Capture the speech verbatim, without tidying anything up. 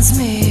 Me